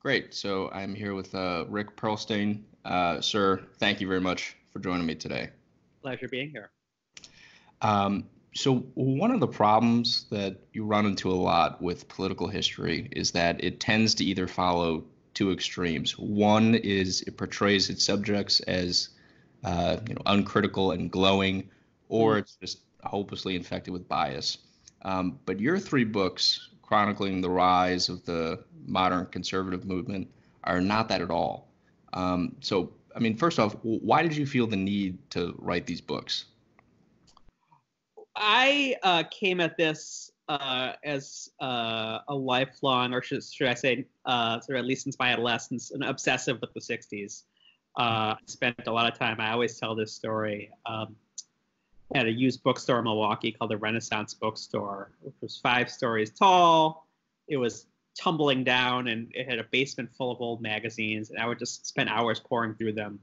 Great. So I'm here with Rick Perlstein. Sir, thank you very much for joining me today. Pleasure being here. So one of the problems that you run into a lot with political history is that it tends to either follow two extremes. One is it portrays its subjects as uncritical and glowing, or it's just hopelessly infected with bias. But your three books chronicling the rise of the modern conservative movement are not that at all. So, I mean, first off, why did you feel the need to write these books? I came at this as a lifelong, or should I say, sort of at least since my adolescence, an obsessive with the 60s. I spent a lot of time, I always tell this story, at a used bookstore in Milwaukee called the Renaissance Bookstore, which was 5 stories tall. It was tumbling down, and it had a basement full of old magazines, and I would just spend hours pouring through them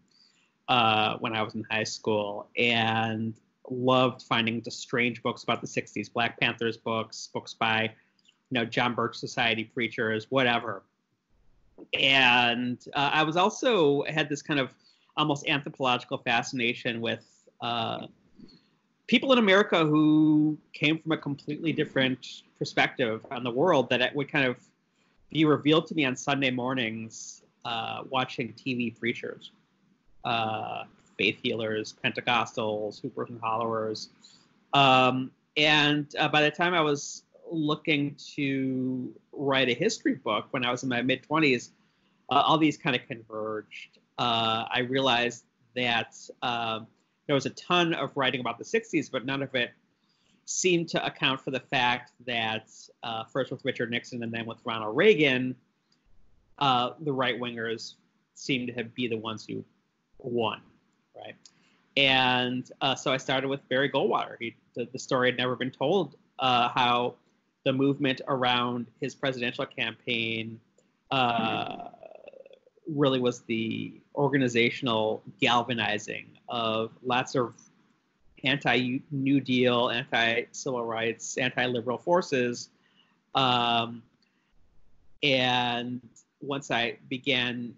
when I was in high school, and loved finding just strange books about the 60s, Black Panthers books, books by John Birch Society preachers, whatever. And I was also had this kind of almost anthropological fascination with people in America who came from a completely different perspective on the world that it would kind of be revealed to me on Sunday mornings watching TV preachers, faith healers, Pentecostals, hoopers and hollowers. And by the time I was looking to write a history book when I was in my mid-20s, all these kind of converged. I realized that there was a ton of writing about the 60s, but none of it seemed to account for the fact that first with Richard Nixon and then with Ronald Reagan, the right-wingers seemed to be the ones who won, right? And so I started with Barry Goldwater. The story had never been told, how the movement around his presidential campaign really was the organizational galvanizing of lots of anti-New Deal, anti-civil rights, anti-liberal forces. And once I began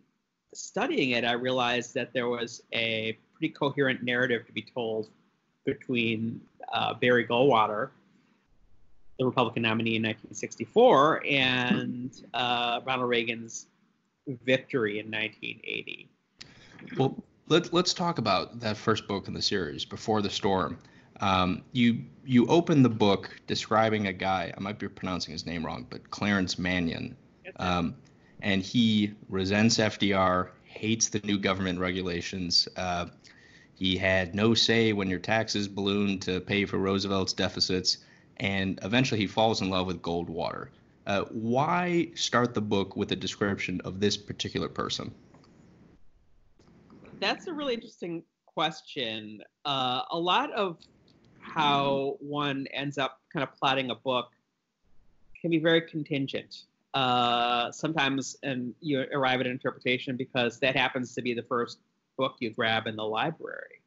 studying it, I realized that there was a pretty coherent narrative to be told between Barry Goldwater, the Republican nominee in 1964, and Ronald Reagan's victory in 1980. Well, let's talk about that first book in the series, Before the Storm. You open the book describing a guy, I might be pronouncing his name wrong, but Clarence Mannion. And he resents FDR, hates the new government regulations. He had no say when your taxes ballooned to pay for Roosevelt's deficits. And eventually he falls in love with Goldwater. Why start the book with a description of this particular person? That's a really interesting question. A lot of how one ends up kind of plotting a book can be very contingent. Sometimes and you arrive at an interpretation because that happens to be the first book you grab in the library.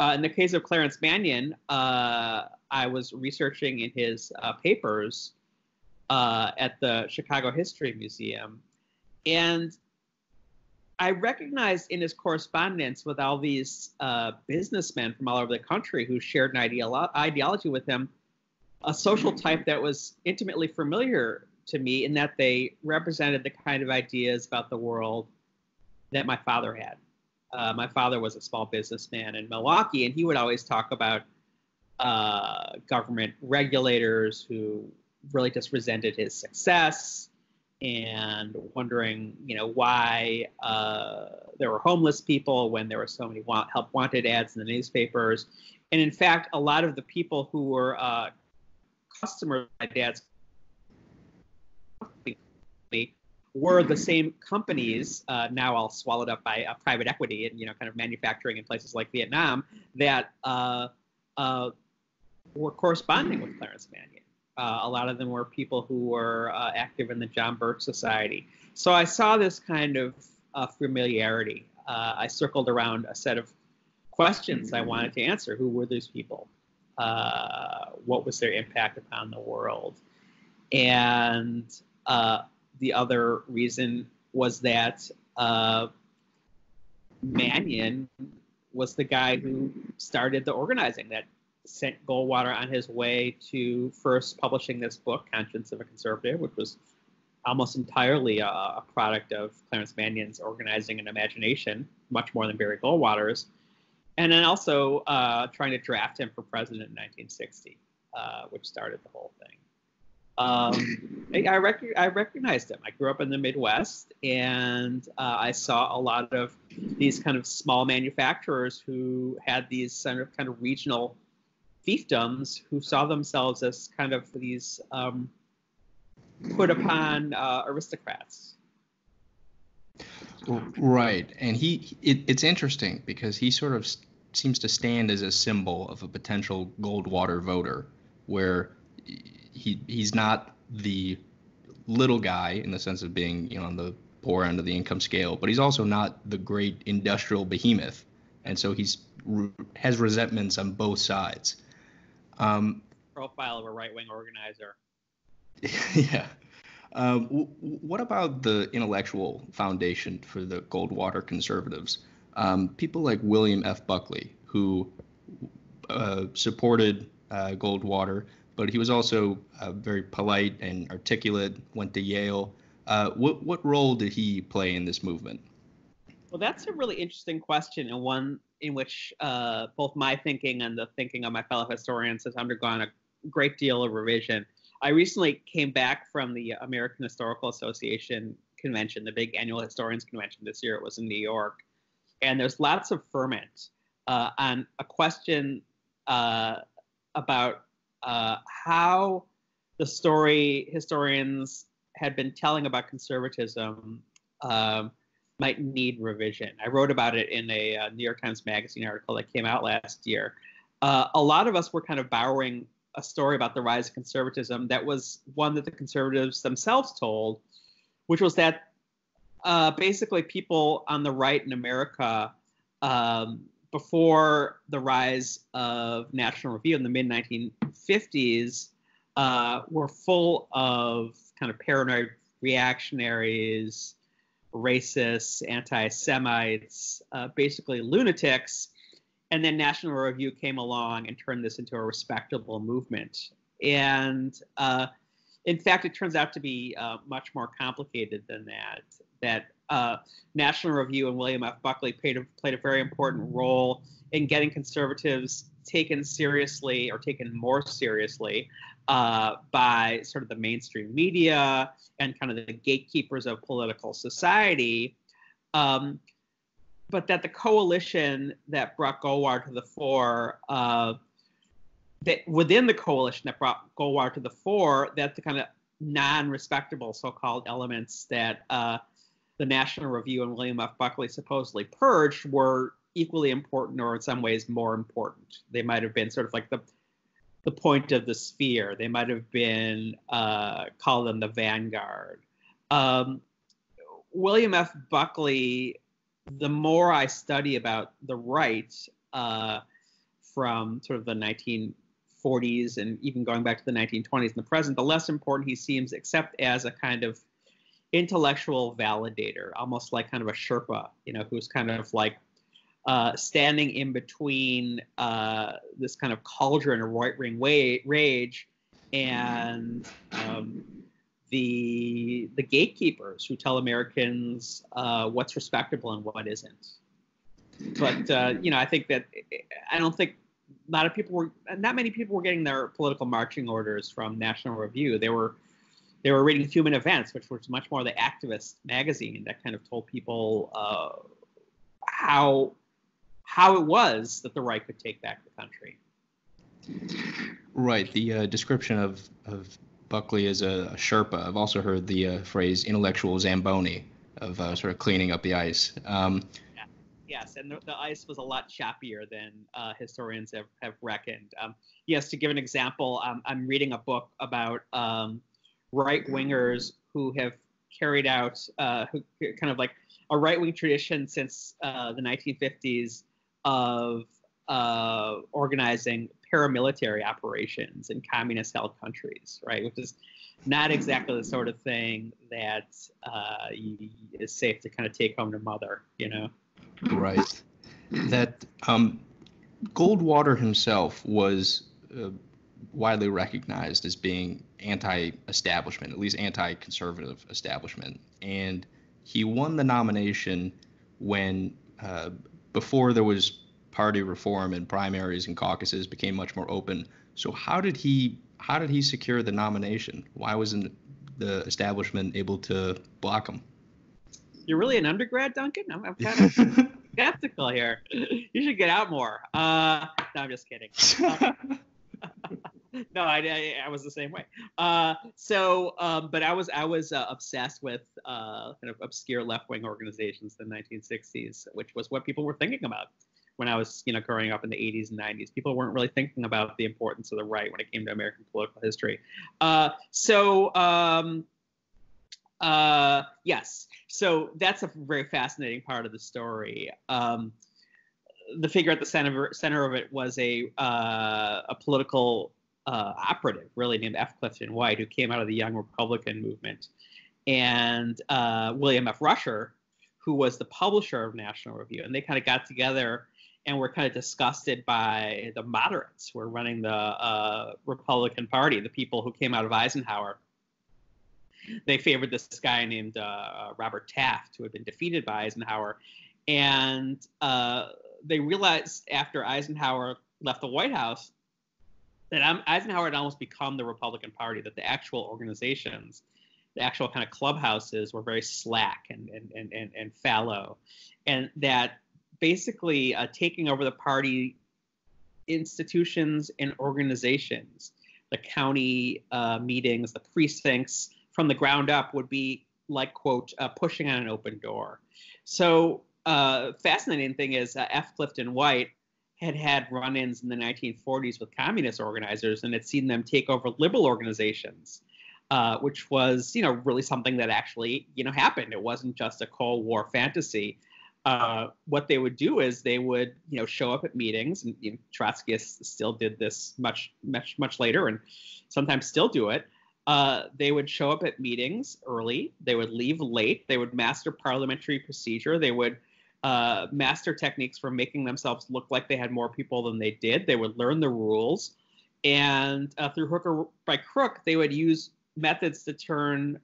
In the case of Clarence Mannion, I was researching in his papers at the Chicago History Museum, and I recognized in his correspondence with all these businessmen from all over the country who shared an ideology with him, a social type that was intimately familiar to me in that they represented the kind of ideas about the world that my father had. My father was a small businessman in Milwaukee, and he would always talk about government regulators who really just resented his success and wondering, why there were homeless people when there were so many help wanted ads in the newspapers. And in fact, a lot of the people who were customers of my dad's company were the same companies, now all swallowed up by private equity and kind of manufacturing in places like Vietnam, that were corresponding with Clarence Mannion. A lot of them were people who were active in the John Birch Society. So I saw this kind of familiarity. I circled around a set of questions I wanted to answer. Who were these people? What was their impact upon the world? And the other reason was that Mannion was the guy who started the organizing that sent Goldwater on his way to first publishing this book, Conscience of a Conservative, which was almost entirely a product of Clarence Mannion's organizing and imagination, much more than Barry Goldwater's, and then also trying to draft him for president in 1960, which started the whole thing. I recognized him. I grew up in the Midwest, and I saw a lot of these kind of small manufacturers who had these kind of regional fiefdoms who saw themselves as kind of these put upon aristocrats. Right, and it's interesting because he sort of seems to stand as a symbol of a potential Goldwater voter, where he's not the little guy in the sense of being, you know, on the poor end of the income scale, but he's also not the great industrial behemoth, and so he's has resentments on both sides. Profile of a right-wing organizer. Yeah. What about the intellectual foundation for the Goldwater conservatives? People like William F. Buckley, who supported Goldwater, but he was also very polite and articulate, went to Yale. What role did he play in this movement? Well, that's a really interesting question, and one in which both my thinking and the thinking of my fellow historians has undergone a great deal of revision. I recently came back from the American Historical Association convention, the big annual historians convention this year. It was in New York. And there's lots of ferment on a question about how the story historians had been telling about conservatism might need revision. I wrote about it in a New York Times Magazine article that came out last year. A lot of us were kind of borrowing a story about the rise of conservatism that was one that the conservatives themselves told, which was that basically people on the right in America before the rise of National Review in the mid-1950s were full of kind of paranoid reactionaries, racists, anti-Semites, basically lunatics. And then National Review came along and turned this into a respectable movement. And in fact, it turns out to be much more complicated than that. That National Review and William F. Buckley played a very important role in getting conservatives taken seriously or taken more seriously by sort of the mainstream media and kind of the gatekeepers of political society. But that the coalition that brought Goldwater to the fore, that within the coalition that brought Goldwater to the fore, that the kind of non-respectable so-called elements that the National Review and William F. Buckley supposedly purged were equally important, or in some ways more important. They might have been sort of like the point of the spear. They might have been call them the vanguard. William F. Buckley. The more I study about the right from sort of the 1940s and even going back to the 1920s and the present, the less important he seems, except as a kind of intellectual validator, almost like kind of a Sherpa, you know, who's kind of like standing in between this kind of cauldron of right-wing rage and the gatekeepers who tell Americans what's respectable and what isn't. But you know, I think that not many people were getting their political marching orders from National Review. They were reading Human Events, which was much more the activist magazine that kind of told people how it was that the right could take back the country. Right. The description of Buckley is a Sherpa. I've also heard the phrase intellectual Zamboni of sort of cleaning up the ice. Yeah. Yes, and the ice was a lot choppier than historians have reckoned. Yes, to give an example, I'm reading a book about right-wingers who have carried out kind of like a right-wing tradition since the 1950s of organizing paramilitary operations in communist-held countries, right? Which is not exactly the sort of thing that is safe to kind of take home to mother, you know? Right. That Goldwater himself was widely recognized as being anti-establishment, at least anti-conservative establishment. And he won the nomination when, before there was party reform and primaries and caucuses became much more open. So how did he secure the nomination? Why wasn't the establishment able to block him? You're really an undergrad, Duncan? I'm kind of skeptical here. You should get out more. No, I'm just kidding. No, I was the same way. But I was obsessed with kind of obscure left-wing organizations in the 1960s, which was what people were thinking about when I was, growing up in the 80s and 90s. People weren't really thinking about the importance of the right when it came to American political history. Yes, so that's a very fascinating part of the story. The figure at the center of it was a political operative, really, named F. Clifton White, who came out of the Young Republican movement, and William F. Rusher, who was the publisher of National Review, and they kind of got together and were kind of disgusted by the moderates who were running the Republican Party, the people who came out of Eisenhower. They favored this guy named Robert Taft, who had been defeated by Eisenhower. And they realized after Eisenhower left the White House that Eisenhower had almost become the Republican Party, that the actual organizations, the actual kind of clubhouses were very slack and fallow. And that basically taking over the party institutions and organizations, the county meetings, the precincts, from the ground up would be like, quote, pushing on an open door. So fascinating thing is F. Clifton White had run-ins in the 1940s with communist organizers and had seen them take over liberal organizations, which was, really something that actually, happened. It wasn't just a Cold War fantasy. What they would do is they would, show up at meetings, and Trotskyists still did this much later and sometimes still do it. They would show up at meetings early. They would leave late. They would master parliamentary procedure. They would master techniques for making themselves look like they had more people than they did. They would learn the rules. And through hook or by crook, they would use methods to turn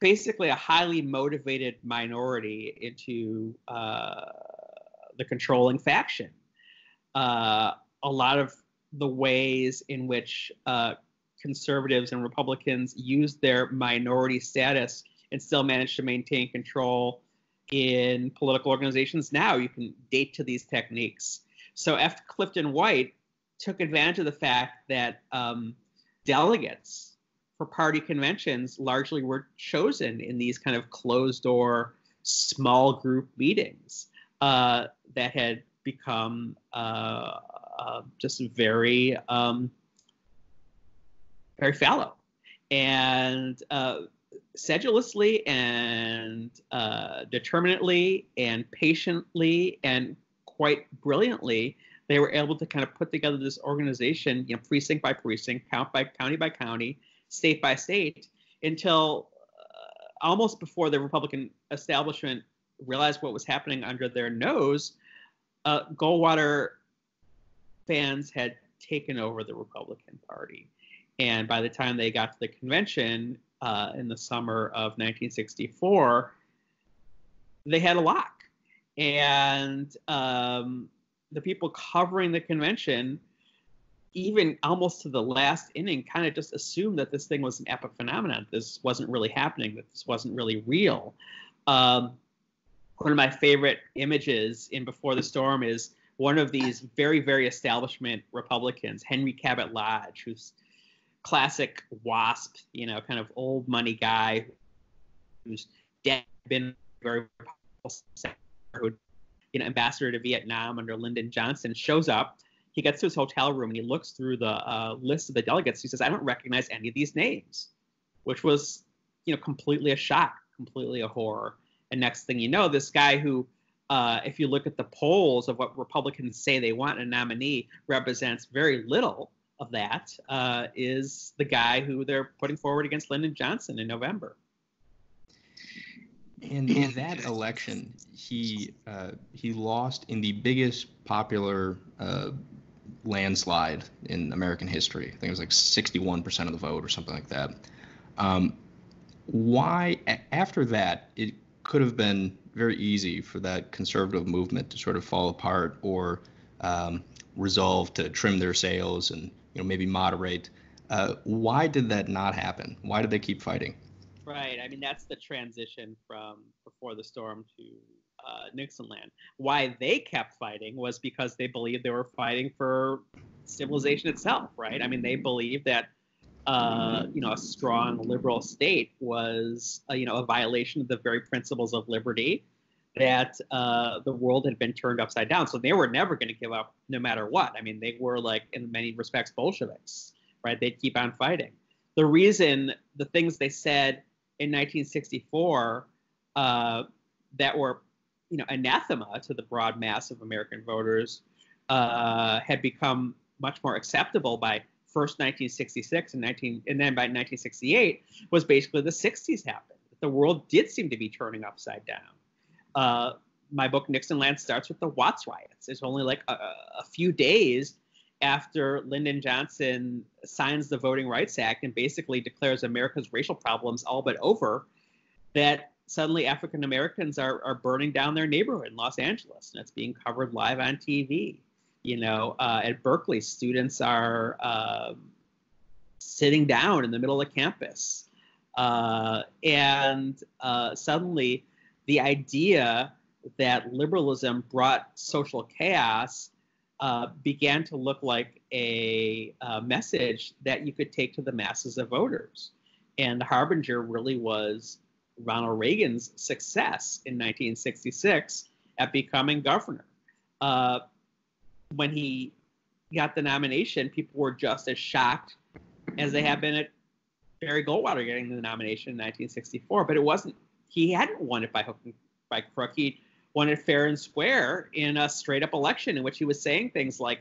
basically a highly motivated minority into the controlling faction. A lot of the ways in which conservatives and Republicans used their minority status and still managed to maintain control in political organizations. Now you can date to these techniques. So F. Clifton White took advantage of the fact that delegates for party conventions largely were chosen in these kind of closed door, small group meetings that had become just very, very fallow, and sedulously and determinately and patiently and quite brilliantly, they were able to kind of put together this organization, precinct by precinct, count by county, state by state, until almost before the Republican establishment realized what was happening under their nose, Goldwater fans had taken over the Republican Party. And by the time they got to the convention in the summer of 1964, they had a lock. And the people covering the convention, even almost to the last inning, kind of just assumed that this thing was an epic phenomenon. This wasn't really happening, that this wasn't really real. One of my favorite images in Before the Storm is one of these very, very establishment Republicans, Henry Cabot Lodge, who's classic WASP, kind of old money guy who's been very powerful, ambassador to Vietnam under Lyndon Johnson, shows up. He gets to his hotel room and he looks through the list of the delegates. He says, "I don't recognize any of these names," which was, completely a shock, completely a horror. And next thing you know, this guy who If you look at the polls of what Republicans say they want in a nominee, represents very little of that, is the guy who they're putting forward against Lyndon Johnson in November. And in that election, he lost in the biggest popular landslide in American history. I think it was like 61% of the vote or something like that. Why, after that, it could have been very easy for that conservative movement to sort of fall apart or resolve to trim their sails and, you know, maybe moderate. Why did that not happen? Why did they keep fighting? Right. I mean, that's the transition from Before the Storm to Nixonland. Why they kept fighting was because they believed they were fighting for civilization itself, right? I mean, they believed that, you know, a strong liberal state was, you know, a violation of the very principles of liberty, that the world had been turned upside down. So they were never going to give up no matter what. I mean, they were, like, in many respects, Bolsheviks, right? They'd keep on fighting. The reason the things they said in 1964 that were, you know, anathema to the broad mass of American voters had become much more acceptable by first 1966 and then by 1968 was basically the 60s happened. The world did seem to be turning upside down. My book Nixonland starts with the Watts riots. It's only like a few days after Lyndon Johnson signs the Voting Rights Act and basically declares America's racial problems all but over, that suddenly African Americans are burning down their neighborhood in Los Angeles, and it's being covered live on TV. You know, at Berkeley, students are sitting down in the middle of campus, and suddenly the idea that liberalism brought social chaos began to look like a message that you could take to the masses of voters. And the harbinger really was Ronald Reagan's success in 1966 at becoming governor. When he got the nomination, people were just as shocked as they had been at Barry Goldwater getting the nomination in 1964. But it wasn't, he hadn't won it by hook and by crook. He won it fair and square in a straight-up election in which he was saying things like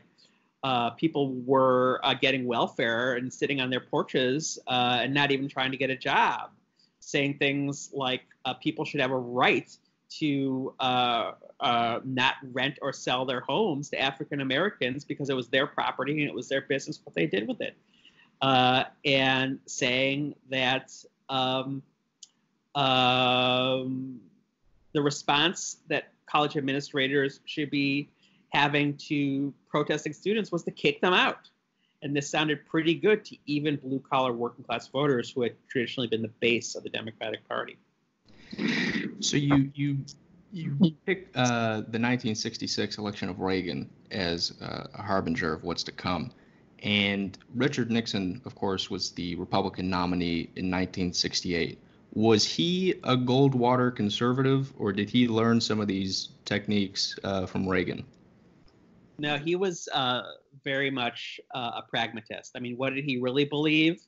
people were getting welfare and sitting on their porches and not even trying to get a job, saying things like people should have a right to not rent or sell their homes to African Americans because it was their property and it was their business what they did with it, and saying that the response that college administrators should be having to protesting students was to kick them out. And this sounded pretty good to even blue-collar working-class voters who had traditionally been the base of the Democratic Party. So you picked the 1966 election of Reagan as a harbinger of what's to come. And Richard Nixon, of course, was the Republican nominee in 1968. Was he a Goldwater conservative, or did he learn some of these techniques from Reagan? No, he was very much a pragmatist. I mean, what did he really believe?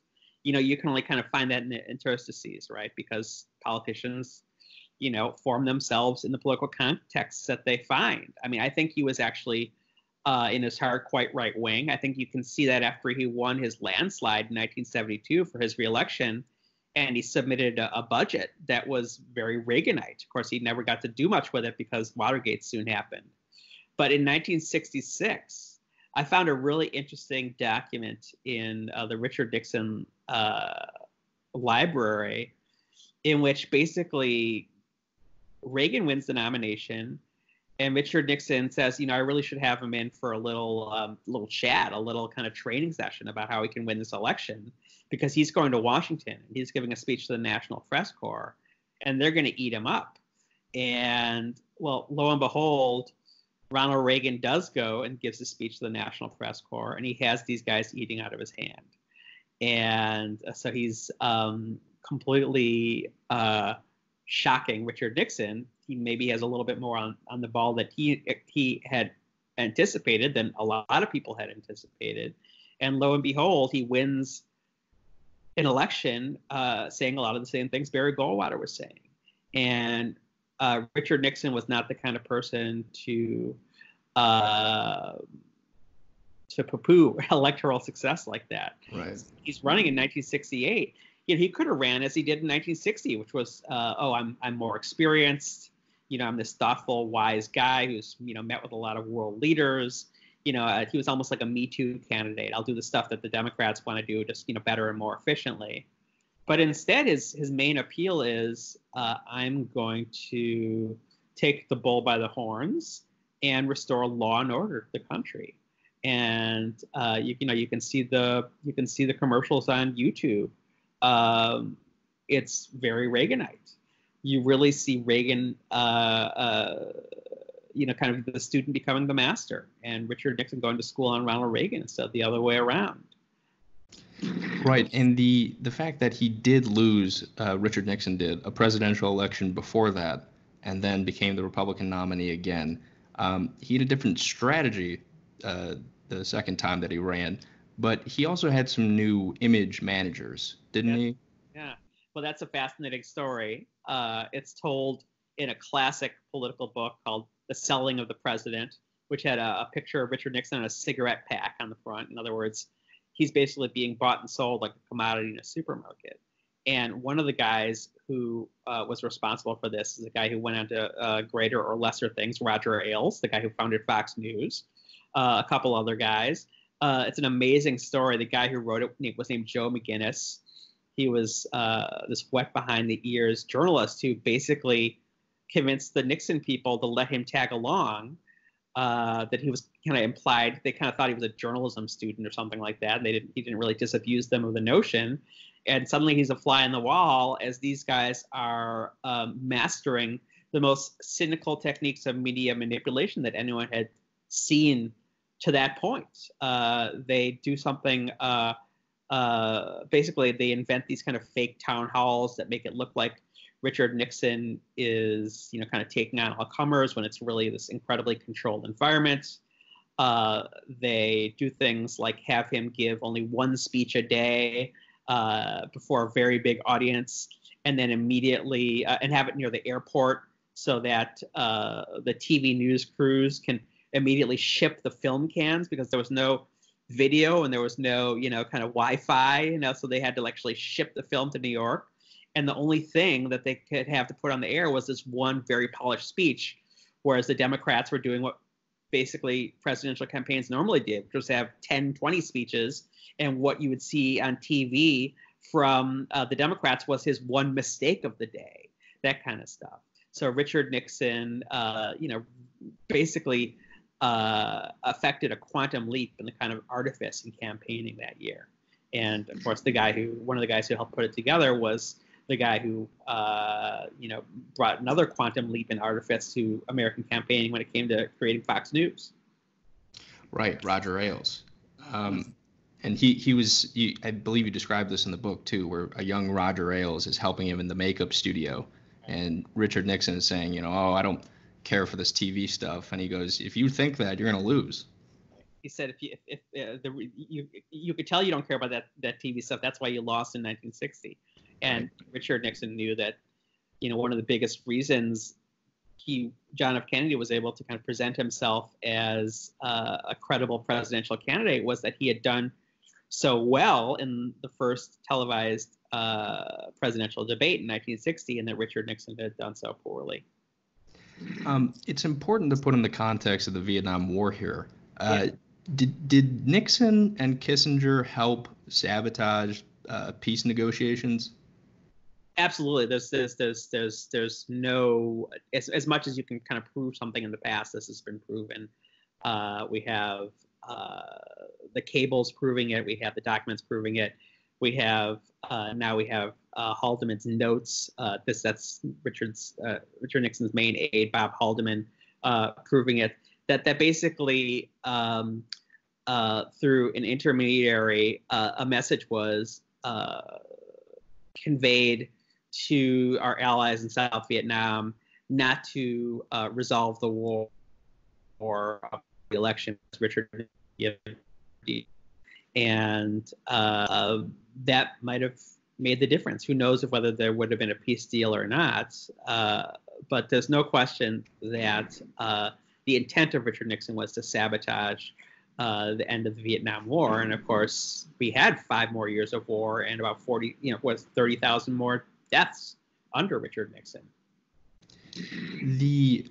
You know, you can only kind of find that in the interstices, right? Because politicians, you know, form themselves in the political contexts that they find. I mean, I think he was actually in his heart quite right wing. I think you can see that after he won his landslide in 1972 for his reelection. And he submitted a budget that was very Reaganite. Of course, he never got to do much with it because Watergate soon happened. But in 1966, I found a really interesting document in the Richard Nixon library in which basically Reagan wins the nomination and Richard Nixon says, you know, I really should have him in for a little chat, a little kind of training session about how he can win this election, because he's going to Washington and he's giving a speech to the National Press Corps and they're going to eat him up. And, well, lo and behold, Ronald Reagan does go and gives a speech to the National Press Corps, and he has these guys eating out of his hand. And so he's completely shocking Richard Nixon. He maybe has a little bit more on the ball that he had anticipated than a lot of people had anticipated. And lo and behold, he wins an election saying a lot of the same things Barry Goldwater was saying. And Richard Nixon was not the kind of person to poo-poo electoral success like that. Right. He's running in 1968. You know, he could have ran as he did in 1960, which was, I'm more experienced. You know, I'm this thoughtful, wise guy who's, you know, met with a lot of world leaders. You know, he was almost like a Me Too candidate. I'll do the stuff that the Democrats want to do, just, you know, better and more efficiently. But instead, his main appeal is, I'm going to take the bull by the horns and restore law and order to the country. And you can see the commercials on YouTube. It's very Reaganite. You really see Reagan, kind of the student becoming the master, and Richard Nixon going to school on Ronald Reagan instead of the other way around. Right, and the fact that he did lose, Richard Nixon did, a presidential election before that, and then became the Republican nominee again. He had a different strategy the second time that he ran, but he also had some new image managers, didn't he? Yeah. Well, that's a fascinating story. It's told in a classic political book called The Selling of the President, which had a picture of Richard Nixon on a cigarette pack on the front. In other words, he's basically being bought and sold like a commodity in a supermarket. And one of the guys who was responsible for this is a guy who went on to greater or lesser things, Roger Ailes, the guy who founded Fox News, a couple other guys. It's an amazing story. The guy who wrote it was named Joe McGinnis. He was this wet behind the ears journalist who basically convinced the Nixon people to let him tag along, that he was kind of implied. They kind of thought he was a journalism student or something like that. And he didn't really disabuse them of the notion. And suddenly he's a fly on the wall as these guys are mastering the most cynical techniques of media manipulation that anyone had seen to that point. They do something, basically they invent these kind of fake town halls that make it look like Richard Nixon is, you know, kind of taking on all comers when it's really this incredibly controlled environment. They do things like have him give only one speech a day before a very big audience, and then immediately and have it near the airport so that the TV news crews can immediately ship the film cans, because there was no video and there was no, you know, kind of Wi-Fi, you know, so they had to actually ship the film to New York. And the only thing that they could have to put on the air was this one very polished speech, whereas the Democrats were doing what basically presidential campaigns normally did, which was have 10, 20 speeches. And what you would see on TV from the Democrats was his one mistake of the day, that kind of stuff. So Richard Nixon, basically affected a quantum leap in the kind of artifice in campaigning that year. And of course, one of the guys who helped put it together was the guy who, brought another quantum leap in artifice to American campaigning when it came to creating Fox News. Right, Roger Ailes. And he was, I believe you described this in the book too, where a young Roger Ailes is helping him in the makeup studio, and Richard Nixon is saying, you know, oh, I don't care for this TV stuff, and he goes, if you think that, you're going to lose. He said, you could tell you don't care about that TV stuff. That's why you lost in 1960. And Richard Nixon knew that, you know, one of the biggest reasons John F. Kennedy was able to kind of present himself as a credible presidential candidate was that he had done so well in the first televised presidential debate in 1960, and that Richard Nixon had done so poorly. It's important to put in the context of the Vietnam War here. Did Nixon and Kissinger help sabotage peace negotiations? Absolutely. There's no, as much as you can kind of prove something in the past, this has been proven. We have the cables proving it. We have the documents proving it. We have now Haldeman's notes. That's Richard Nixon's main aide, Bob Haldeman, proving it. That basically through an intermediary, a message was conveyed to our allies in South Vietnam not to resolve the war or the election. Richard and that might have made the difference. Who knows if whether there would have been a peace deal or not, but there's no question that the intent of Richard Nixon was to sabotage the end of the Vietnam War. And of course, we had 5 more years of war and about 30,000 more deaths under Richard Nixon. The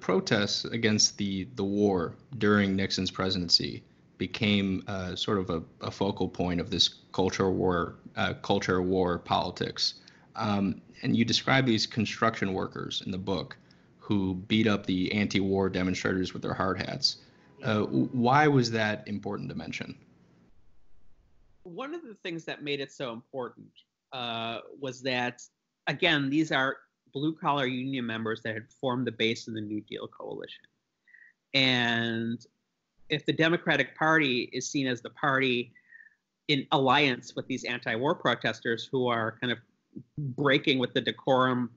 protests against the war during Nixon's presidency became sort of a focal point of this culture war politics. And you describe these construction workers in the book who beat up the anti-war demonstrators with their hard hats. Why was that important to mention? One of the things that made it so important was that, again, these are blue-collar union members that had formed the base of the New Deal coalition. And if the Democratic Party is seen as the party in alliance with these anti-war protesters who are kind of breaking with the decorum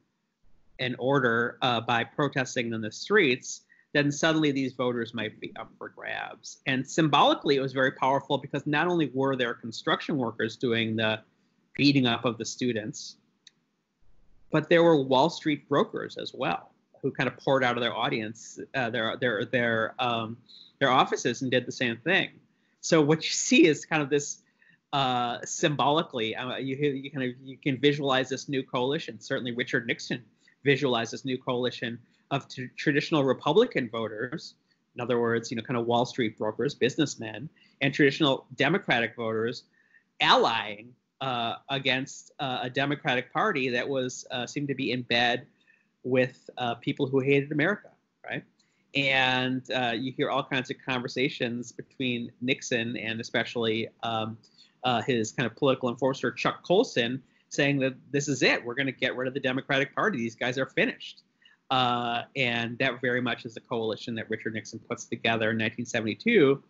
and order by protesting in the streets, then suddenly these voters might be up for grabs. And symbolically, it was very powerful because not only were there construction workers doing the beating up of the students, but there were Wall Street brokers as well, who kind of poured out of their audience, their offices, and did the same thing. So what you see is kind of this symbolically, you can visualize this new coalition. Certainly, Richard Nixon visualized this new coalition of traditional Republican voters, in other words, kind of Wall Street brokers, businessmen, and traditional Democratic voters allying against a Democratic Party that was seemed to be in bed with people who hated America, right? And you hear all kinds of conversations between Nixon and especially his kind of political enforcer, Chuck Colson, saying that this is it. We're going to get rid of the Democratic Party. These guys are finished. And that very much is the coalition that Richard Nixon puts together in 1972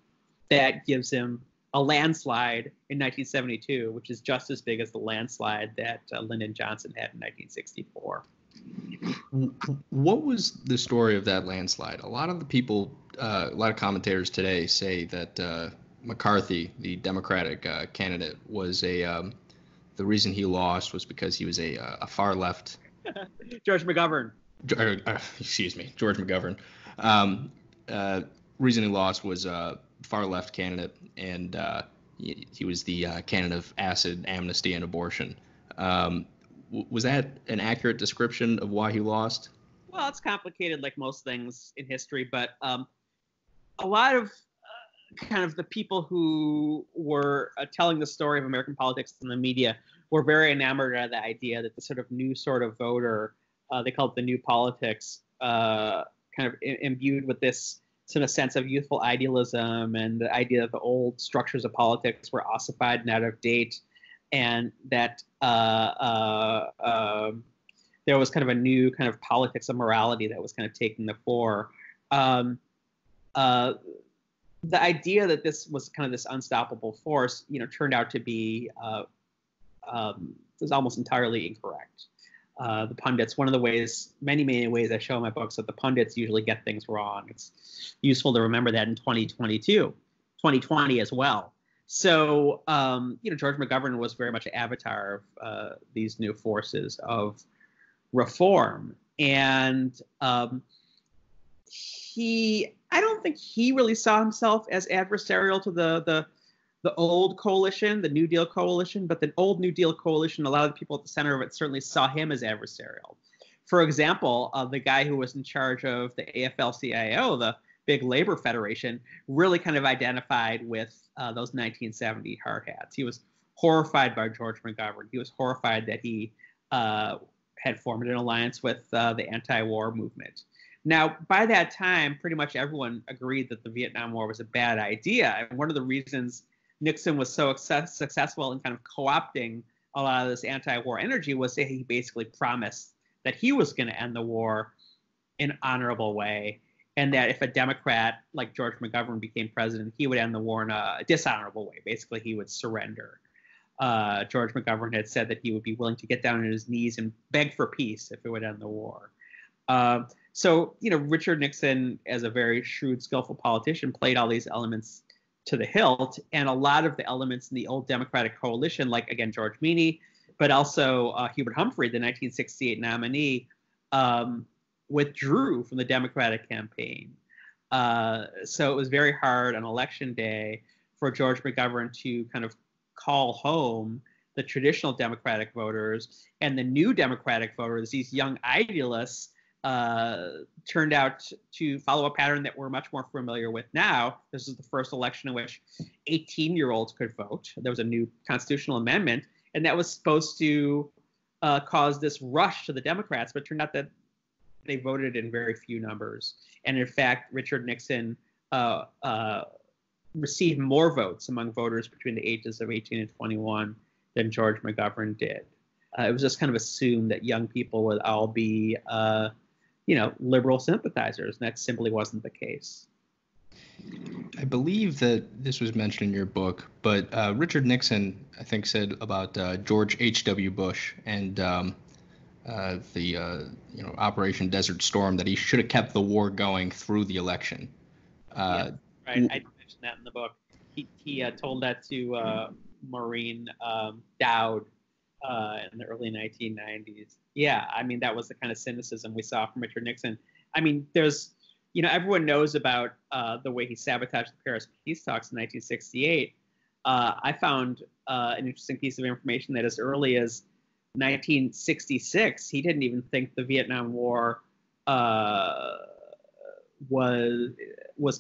that gives him a landslide in 1972, which is just as big as the landslide that Lyndon Johnson had in 1964. What was the story of that landslide? A lot of the people, a lot of commentators today say that McCarthy, the Democratic candidate, was the reason he lost was because he was a far left. George McGovern. George McGovern. Reason he lost was far left candidate, and he was the candidate of acid, amnesty, and abortion. Was that an accurate description of why he lost? Well, it's complicated, like most things in history, but a lot of kind of the people who were telling the story of American politics in the media were very enamored of the idea that the sort of new sort of voter, they called it the new politics, kind of imbued with this sort of sense of youthful idealism and the idea that the old structures of politics were ossified and out of date, and that there was kind of a new kind of politics of morality that was kind of taking the fore. The idea that this was kind of this unstoppable force, turned out to be was almost entirely incorrect. The pundits, one of the ways, many ways I show in my books that the pundits usually get things wrong. It's useful to remember that in 2020 as well. So, George McGovern was very much an avatar of these new forces of reform. And I don't think he really saw himself as adversarial to the old coalition, the New Deal coalition, but the old New Deal coalition, a lot of the people at the center of it certainly saw him as adversarial. For example, the guy who was in charge of the AFL-CIO, the big labor federation, really kind of identified with those 1970 hard hats. He was horrified by George McGovern. He was horrified that he had formed an alliance with the anti-war movement. Now, by that time, pretty much everyone agreed that the Vietnam War was a bad idea. And one of the reasons Nixon was so successful in kind of co-opting a lot of this anti-war energy was that he basically promised that he was going to end the war in an honorable way, and that if a Democrat like George McGovern became president, he would end the war in a dishonorable way. Basically, he would surrender. George McGovern had said that he would be willing to get down on his knees and beg for peace if it would end the war. So, Richard Nixon, as a very shrewd, skillful politician, played all these elements to the hilt, and a lot of the elements in the old Democratic coalition, like, again, George Meany, but also Hubert Humphrey, the 1968 nominee, withdrew from the Democratic campaign. So it was very hard on election day for George McGovern to kind of call home the traditional Democratic voters, and the new Democratic voters, these young idealists, turned out to follow a pattern that we're much more familiar with now. This is the first election in which 18-year-olds could vote. There was a new constitutional amendment, and that was supposed to cause this rush to the Democrats, but it turned out that they voted in very few numbers. And in fact, Richard Nixon received more votes among voters between the ages of 18 and 21 than George McGovern did. It was just kind of assumed that young people would all be liberal sympathizers, and that simply wasn't the case. I believe that this was mentioned in your book, but Richard Nixon, I think, said about George H.W. Bush and the Operation Desert Storm that he should have kept the war going through the election. Yeah, right. I mentioned that in the book. He told that to Maureen Dowd in the early 1990s. Yeah, I mean, that was the kind of cynicism we saw from Richard Nixon. I mean, there's, everyone knows about the way he sabotaged the Paris peace talks in 1968. I found an interesting piece of information that as early as 1966, he didn't even think the Vietnam War was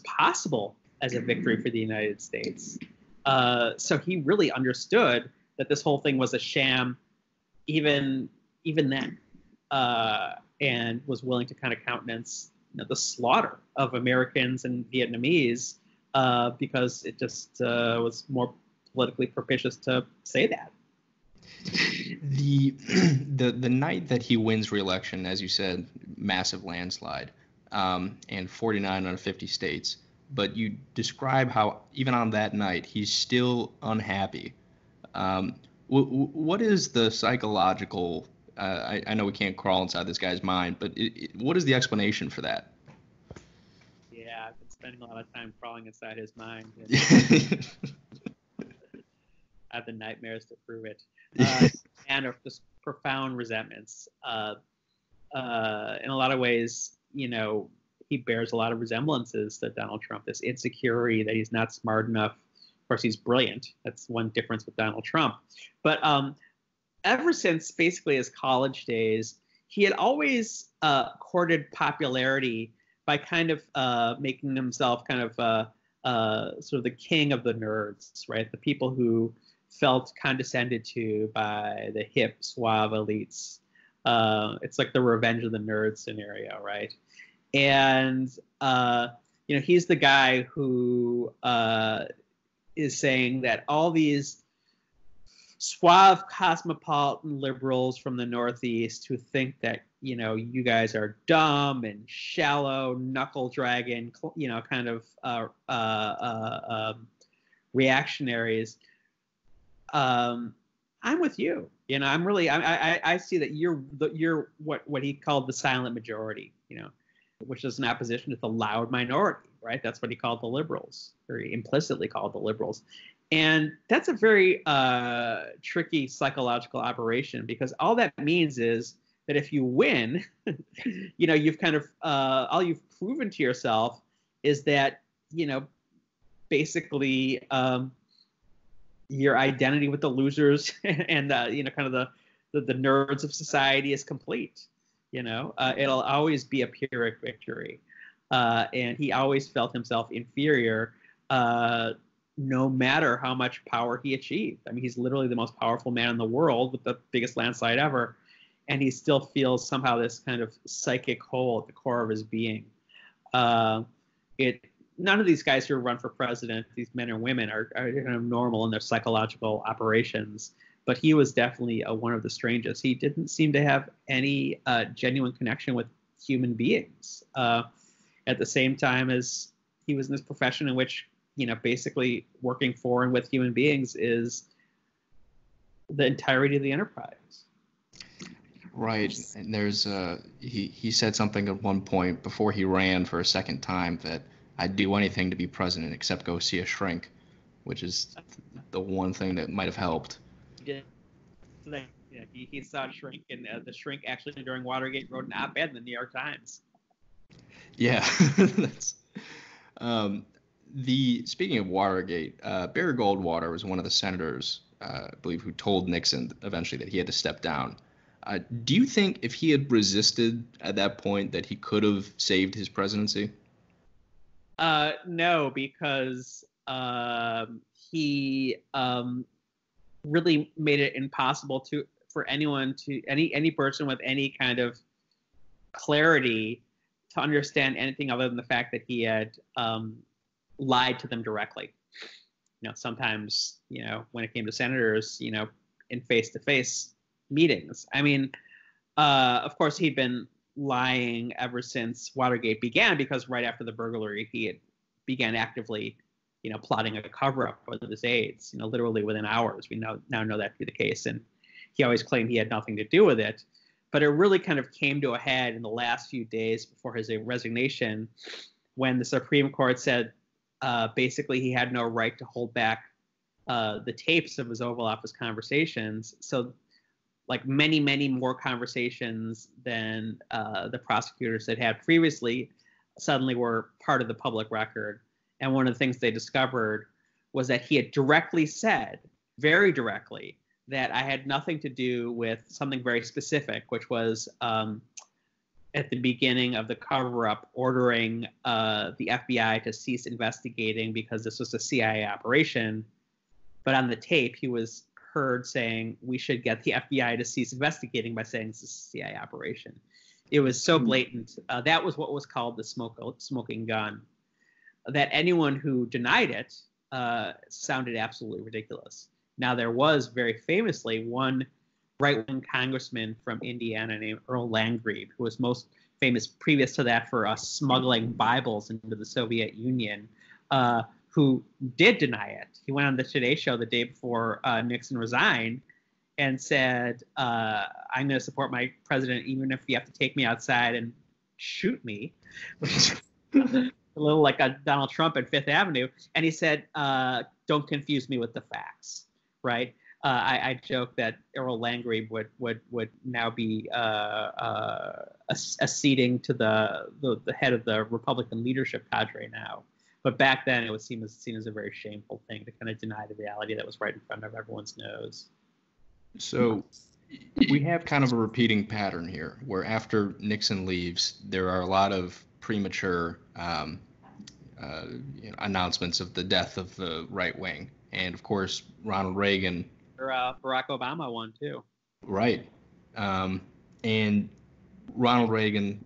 possible as a victory for the United States. So he really understood that this whole thing was a sham, even then, and was willing to kind of countenance the slaughter of Americans and Vietnamese because it just was more politically propitious to say that. The night that he wins re-election, as you said, massive landslide, and 49 out of 50 states. But you describe how even on that night he's still unhappy. What is the psychological? I know we can't crawl inside this guy's mind, but what is the explanation for that? Yeah, I've been spending a lot of time crawling inside his mind. I have the nightmares to prove it, and just profound resentments. In a lot of ways, he bears a lot of resemblances to Donald Trump. This insecurity that he's not smart enough. Of course, he's brilliant. That's one difference with Donald Trump. But ever since basically his college days, he had always courted popularity by kind of making himself kind of sort of the king of the nerds, right? The people who felt condescended to by the hip, suave elites. It's like the revenge of the nerds scenario, right? And, he's the guy who... is saying that all these suave cosmopolitan liberals from the Northeast who think that, you guys are dumb and shallow, knuckle dragon, kind of reactionaries. I'm with you. I'm really, I see that you're what he called the silent majority, which is an opposition to the loud minority. Right, that's what he called the liberals, or he implicitly called the liberals, and that's a very tricky psychological operation, because all that means is that if you win, you've kind of all you've proven to yourself is that basically your identity with the losers and kind of the nerds of society is complete. It'll always be a Pyrrhic victory. And he always felt himself inferior, no matter how much power he achieved. I mean, he's literally the most powerful man in the world with the biggest landslide ever. And he still feels somehow this kind of psychic hole at the core of his being. None of these guys who run for president, these men or women, are kind of normal in their psychological operations. But he was definitely one of the strangest. He didn't seem to have any genuine connection with human beings. At the same time as he was in this profession in which, basically working for and with human beings is the entirety of the enterprise. Right. And there's he said something at one point before he ran for a second time that I'd do anything to be president except go see a shrink, which is the one thing that might have helped. Yeah. He saw Shrink, and the Shrink actually during Watergate wrote an op-ed in the New York Times. Yeah, that's speaking of Watergate, Barry Goldwater was one of the senators, I believe, who told Nixon eventually that he had to step down. Do you think if he had resisted at that point that he could have saved his presidency? No, because he really made it impossible for anyone to any person with any kind of clarity to understand anything other than the fact that he had lied to them directly. You know, sometimes, you know, when it came to senators, you know, in face-to-face meetings. I mean, of course, he'd been lying ever since Watergate began, because right after the burglary, he had began actively, you know, plotting a cover-up with his aides, you know, literally within hours. We now know that to be the case, and he always claimed he had nothing to do with it. But it really kind of came to a head in the last few days before his resignation, when the Supreme Court said basically he had no right to hold back the tapes of his Oval Office conversations. So, like many, many more conversations than the prosecutors had had previously, suddenly were part of the public record. And one of the things they discovered was that he had directly said, very directly, that I had nothing to do with something very specific, which was at the beginning of the cover-up, ordering the FBI to cease investigating because this was a CIA operation. But on the tape, he was heard saying we should get the FBI to cease investigating by saying it's a CIA operation. It was so blatant. That was what was called the smoking gun, that anyone who denied it sounded absolutely ridiculous. Now, there was very famously one right-wing congressman from Indiana named Earl Landgrebe, who was most famous previous to that for smuggling Bibles into the Soviet Union, who did deny it. He went on the Today Show the day before Nixon resigned and said, I'm going to support my president even if you have to take me outside and shoot me. A little like a Donald Trump at Fifth Avenue. And he said, don't confuse me with the facts, right? I joke that Earl Landgrebe would now be acceding to the head of the Republican leadership cadre now. But back then, it was seen as a very shameful thing to kind of deny the reality that was right in front of everyone's nose. So we have kind of a repeating pattern here, where after Nixon leaves, there are a lot of premature announcements of the death of the right wing. And, of course, Ronald Reagan. Or Barack Obama won, too. Right. And Ronald Reagan.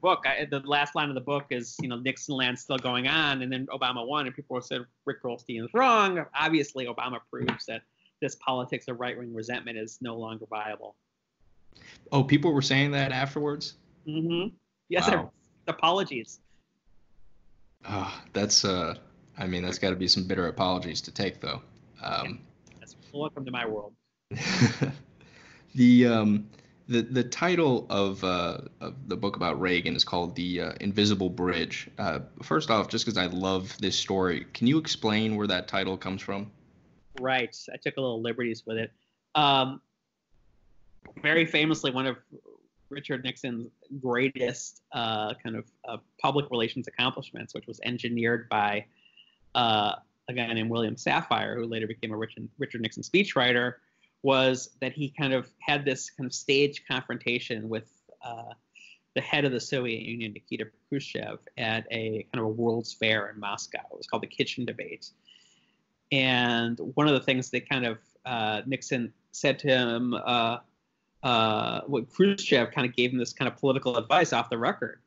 Book, the last line of the book is, you know, Nixonland still going on, and then Obama won, and people said Rick Perlstein is wrong. Obviously, Obama proves that this politics of right-wing resentment is no longer viable. Oh, people were saying that afterwards? Mm-hmm. Yes, wow. Apologies. That's got to be some bitter apologies to take, though. Yes. Welcome to my world. The title of the book about Reagan is called The Invisible Bridge. First off, just because I love this story, can you explain where that title comes from? Right. I took a little liberties with it. Very famously, one of Richard Nixon's greatest public relations accomplishments, which was engineered by a guy named William Safire, who later became a Richard Nixon speechwriter, was that he kind of had this kind of staged confrontation with the head of the Soviet Union, Nikita Khrushchev, at a kind of a World's Fair in Moscow. It was called the Kitchen Debate. And one of the things that kind of Nixon said to him, Khrushchev kind of gave him this kind of political advice off the record.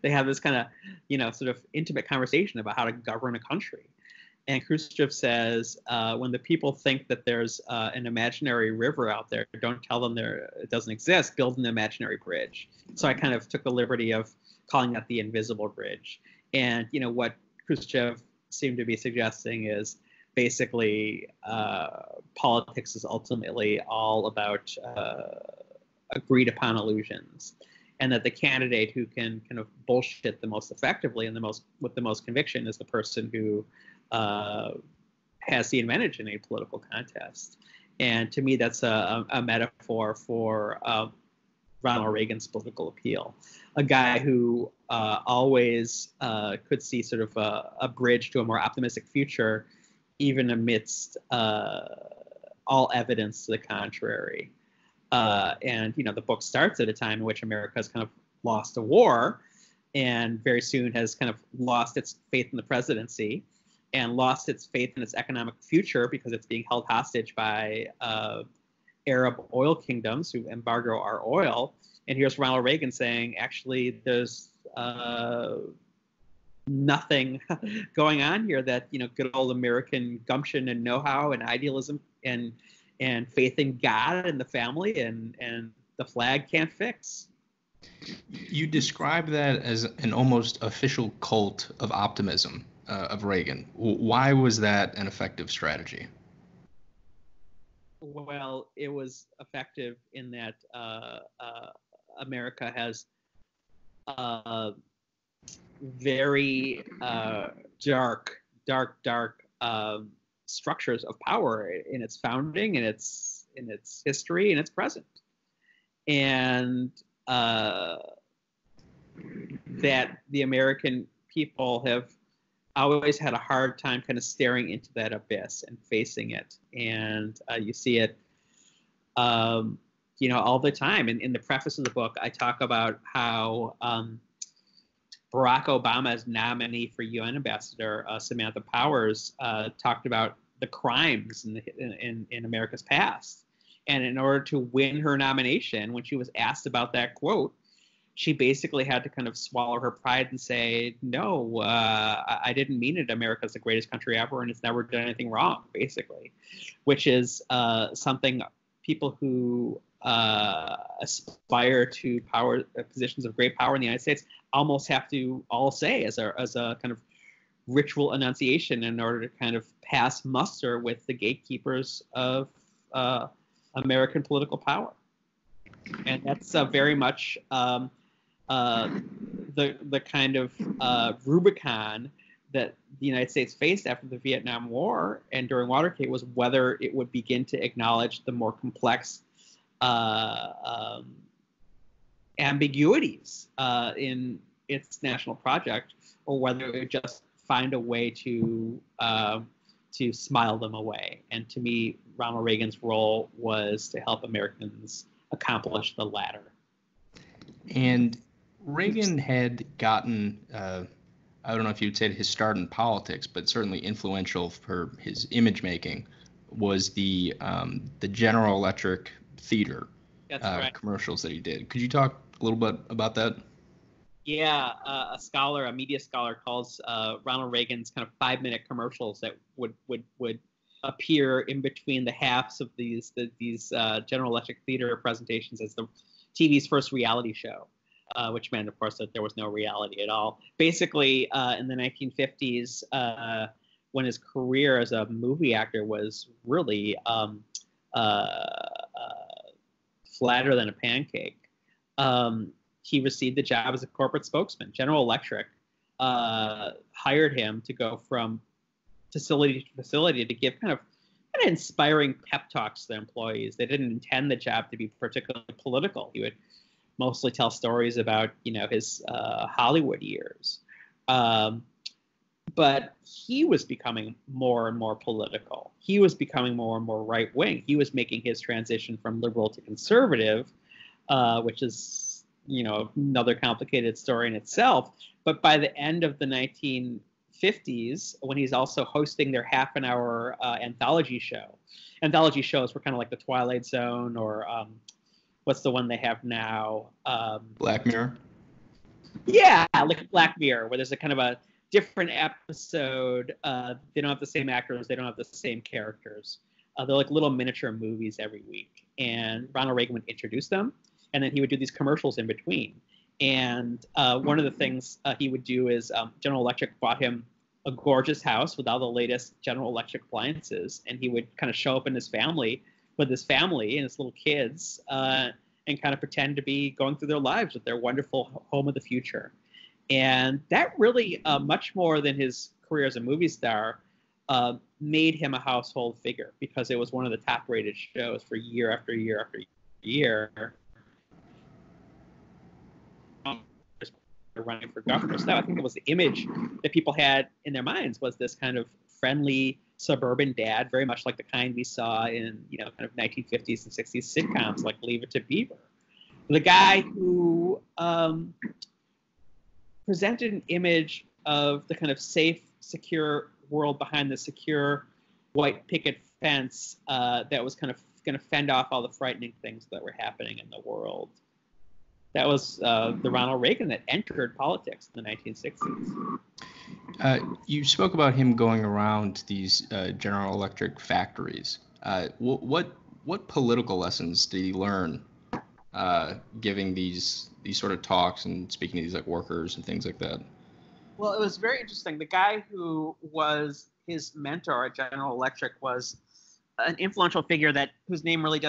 They had this kind of, you know, sort of intimate conversation about how to govern a country. And Khrushchev says, when the people think that there's an imaginary river out there, don't tell them it doesn't exist. Build an imaginary bridge. So I kind of took the liberty of calling that the invisible bridge. And, you know, what Khrushchev seemed to be suggesting is basically politics is ultimately all about agreed upon illusions, and that the candidate who can kind of bullshit the most effectively and with the most conviction is the person who has the advantage in a political contest. And to me, that's a metaphor for Ronald Reagan's political appeal. A guy who always could see sort of a bridge to a more optimistic future, even amidst all evidence to the contrary. And, you know, the book starts at a time in which America has kind of lost a war and very soon has kind of lost its faith in the presidency and lost its faith in its economic future because it's being held hostage by Arab oil kingdoms who embargo our oil. And here's Ronald Reagan saying, actually, there's nothing going on here that, you know, good old American gumption and know-how and idealism and faith in God and the family and the flag can't fix. You describe that as an almost official cult of optimism of Reagan. Why was that an effective strategy? Well, it was effective in that America has very dark structures of power in its founding, in its history, in its present, and that the American people have always had a hard time kind of staring into that abyss and facing it. And you see it, you know, all the time. And in the preface of the book, I talk about how Barack Obama's nominee for UN ambassador, Samantha Powers, talked about the crimes in America's past. And in order to win her nomination, when she was asked about that quote, she basically had to kind of swallow her pride and say, no, I didn't mean it. America's the greatest country ever, and it's never done anything wrong, basically, which is something people who aspire to power positions of great power in the United States almost have to all say as a kind of ritual enunciation in order to kind of pass muster with the gatekeepers of American political power. And that's very much the kind of Rubicon that the United States faced after the Vietnam War and during Watergate was whether it would begin to acknowledge the more complex ambiguities in its national project, or whether it would just find a way to smile them away. And to me, Ronald Reagan's role was to help Americans accomplish the latter. And Reagan had gotten, I don't know if you'd say his start in politics, but certainly influential for his image making was the General Electric Theater commercials that he did. Could you talk a little bit about that? Yeah, a media scholar calls Ronald Reagan's kind of 5-minute commercials that would appear in between the halves of these General Electric Theater presentations as the TV's first reality show, which meant, of course, that there was no reality at all. Basically, in the 1950s, when his career as a movie actor was really flatter than a pancake, he received the job as a corporate spokesman. General Electric hired him to go from facility to facility to give kind of inspiring pep talks to their employees. They didn't intend the job to be particularly political. He would mostly tell stories about, you know, his Hollywood years. But he was becoming more and more political. He was becoming more and more right wing. He was making his transition from liberal to conservative, which is, you know, another complicated story in itself. But by the end of the 1950s, when he's also hosting their half-an-hour anthology show. Anthology shows were kind of like The Twilight Zone or what's the one they have now? Black Mirror? Yeah, like Black Mirror, where there's a kind of a different episode. They don't have the same actors. They don't have the same characters. They're like little miniature movies every week. And Ronald Reagan would introduce them, and then he would do these commercials in between. And one of the things he would do is General Electric bought him a gorgeous house with all the latest General Electric appliances. And he would kind of show up in his family with his family and his little kids and kind of pretend to be going through their lives with their wonderful home of the future. And that really, much more than his career as a movie star, made him a household figure because it was one of the top rated shows for year after year after year. Running for governor. So I think it was the image that people had in their minds was this kind of friendly suburban dad, very much like the kind we saw in, you know, kind of 1950s and 60s sitcoms like Leave It to Beaver. The guy who presented an image of the kind of safe, secure world behind the secure white picket fence that was kind of going to fend off all the frightening things that were happening in the world. That was the Ronald Reagan that entered politics in the 1960s. You spoke about him going around these General Electric factories. What political lessons did he learn giving these sort of talks and speaking to these like workers and things like that? Well, it was very interesting. The guy who was his mentor at General Electric was an influential figure that whose name really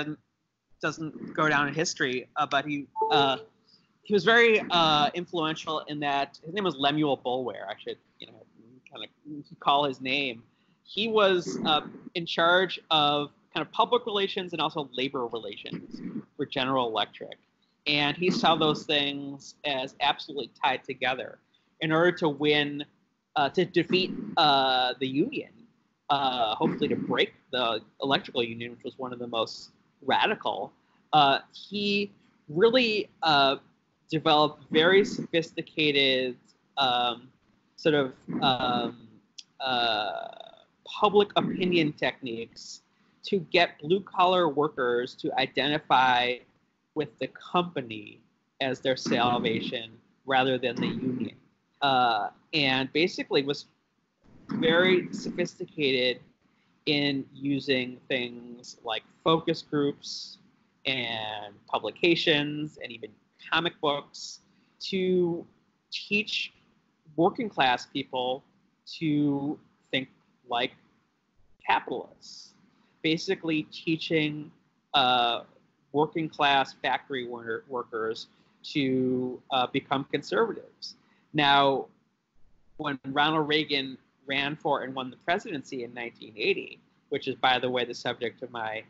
doesn't go down in history, but he was very influential in that his name was Lemuel Boulware. I should, you know, kind of call his name. He was in charge of kind of public relations and also labor relations for General Electric, and he saw those things as absolutely tied together. In order to win, to defeat the union, hopefully to break the electrical union, which was one of the most radical, he really developed very sophisticated sort of public opinion techniques to get blue-collar workers to identify with the company as their salvation rather than the union. And basically was very sophisticated in using things like focus groups and publications and even comic books to teach working class people to think like capitalists. Basically teaching working class factory workers to become conservatives. Now, when Ronald Reagan ran for and won the presidency in 1980, which is, by the way, the subject of my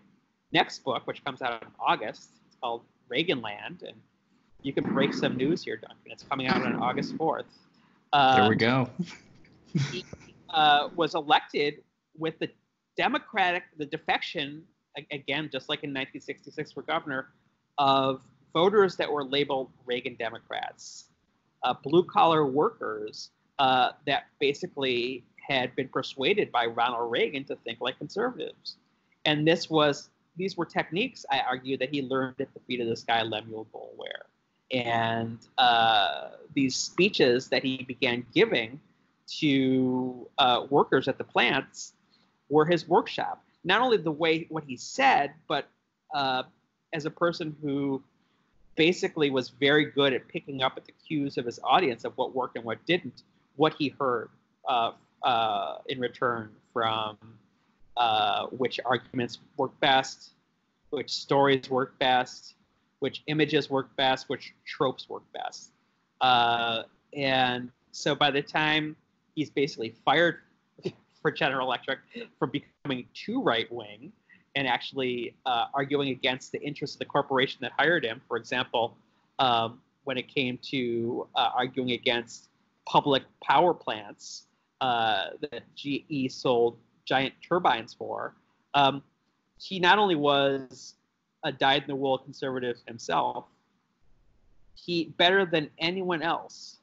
next book, which comes out in August. It's called Reaganland, and you can break some news here, Duncan. It's coming out on August 4th. There we go. He was elected with the defection, again, just like in 1966 for governor, of voters that were labeled Reagan Democrats. Blue-collar workers that basically had been persuaded by Ronald Reagan to think like conservatives. And these were techniques, I argue, that he learned at the feet of this guy, Lemuel Boulware. And these speeches that he began giving to workers at the plants were his workshop. Not only what he said, but as a person who basically was very good at picking up at the cues of his audience of what worked and what didn't, what he heard in return from which arguments work best, which stories work best, which images work best, which tropes work best. And so by the time he's basically fired for General Electric for becoming too right-wing, and actually arguing against the interests of the corporation that hired him, for example, when it came to arguing against public power plants that GE sold giant turbines for, he not only was a dyed-in-the-wool conservative himself, he, better than anyone else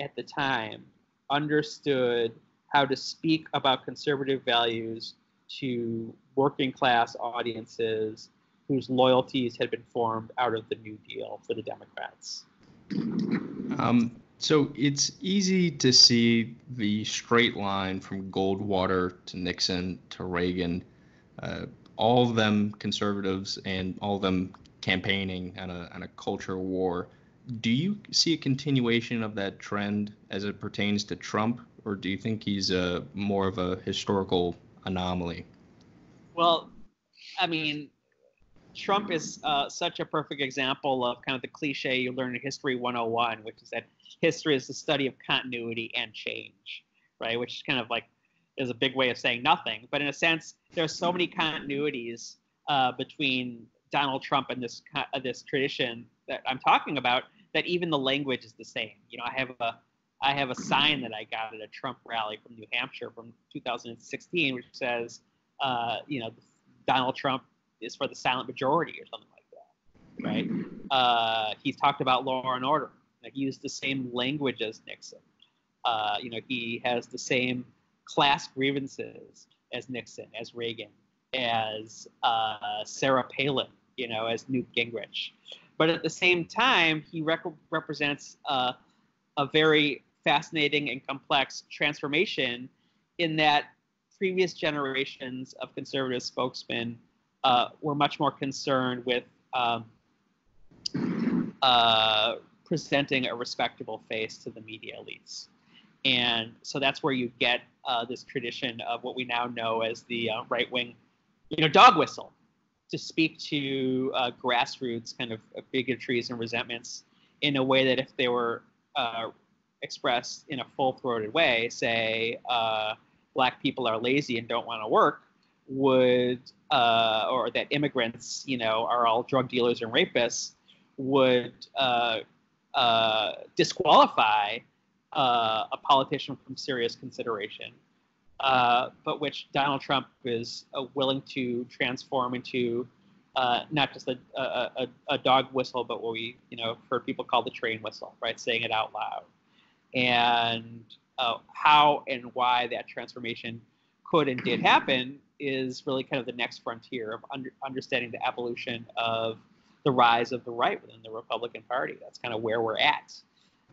at the time, understood how to speak about conservative values to working class audiences whose loyalties had been formed out of the New Deal for the Democrats. So it's easy to see the straight line from Goldwater to Nixon to Reagan, all of them conservatives and all of them campaigning on a culture war. Do you see a continuation of that trend as it pertains to Trump, or do you think he's more of a historical anomaly? Well, I mean, Trump is such a perfect example of kind of the cliche you learn in History 101, which is that history is the study of continuity and change, right? Which is kind of like is a big way of saying nothing, but in a sense, there are so many continuities between Donald Trump and this tradition that I'm talking about, that even the language is the same. You know, I have a sign that I got at a Trump rally from New Hampshire from 2016, which says, you know, Donald Trump is for the silent majority or something like that, right? He's talked about law and order. He used the same language as Nixon. You know, he has the same class grievances as Nixon, as Reagan, as Sarah Palin, you know, as Newt Gingrich. But at the same time, he represents a very fascinating and complex transformation, in that previous generations of conservative spokesmen were much more concerned with presenting a respectable face to the media elites. And so that's where you get this tradition of what we now know as the right-wing, you know, dog whistle, to speak to grassroots kind of bigotries and resentments in a way that, if they were expressed in a full-throated way, say black people are lazy and don't want to work, would or that immigrants, you know, are all drug dealers and rapists, would disqualify a politician from serious consideration. But which Donald Trump is willing to transform into not just a dog whistle, but what we, you know, heard people call the train whistle, right? Saying it out loud. And how and why that transformation could and did happen is really kind of the next frontier of understanding the evolution of the rise of the right within the Republican Party. That's kind of where we're at.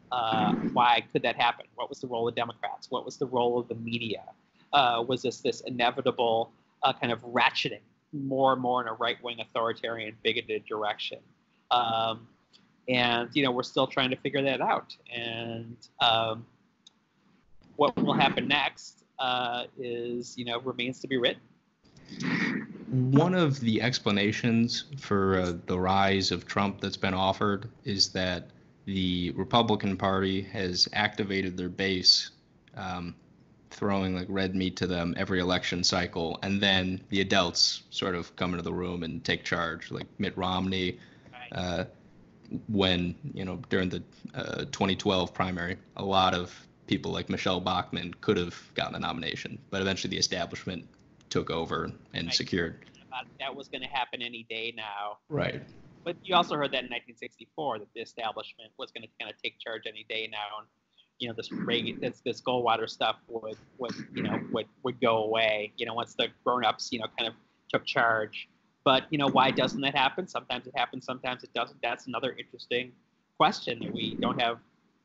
Why could that happen? What was the role of Democrats? What was the role of the media? Was this inevitable kind of ratcheting more and more in a right-wing, authoritarian, bigoted direction? And, you know, we're still trying to figure that out. And what will happen next is, you know, remains to be written. One of the explanations for the rise of Trump that's been offered is that the Republican Party has activated their base, throwing like red meat to them every election cycle, and then the adults sort of come into the room and take charge, like Mitt Romney, when, you know, during the 2012 primary, a lot of people like Michelle Bachmann could have gotten a nomination, but eventually the establishment took over and secured. That was going to happen any day now. Right. But you also heard that in 1964, that the establishment was going to kind of take charge any day now, and, you know, this Goldwater stuff would go away, you know, once the grown-ups, you know, kind of took charge. But, you know, why doesn't that happen? Sometimes it happens, sometimes it doesn't. That's another interesting question that we don't have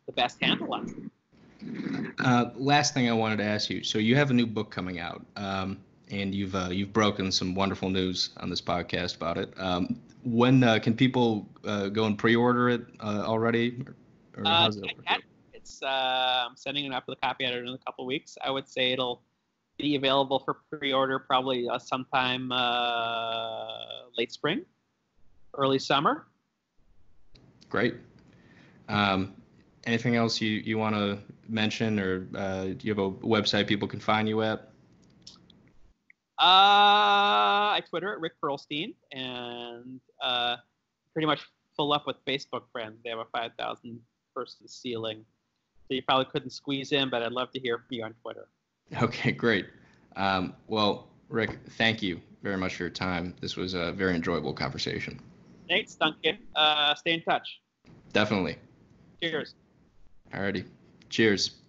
the best handle on. Last thing I wanted to ask you. So you have a new book coming out, and you've broken some wonderful news on this podcast about it. When can people go and pre-order it already? Or how's it? I'm sending it out for the copy editor in a couple weeks. I would say it'll be available for pre-order probably sometime late spring, early summer. Great. Anything else you want to mention, or do you have a website people can find you at? I Twitter at Rick Perlstein, and pretty much full up with Facebook friends. They have a 5,000 person ceiling, so you probably couldn't squeeze in, but I'd love to hear from you on Twitter. Okay, great. Well, Rick, thank you very much for your time. This was a very enjoyable conversation. Thanks, Duncan. Stay in touch. Definitely. Cheers. Alrighty. Cheers.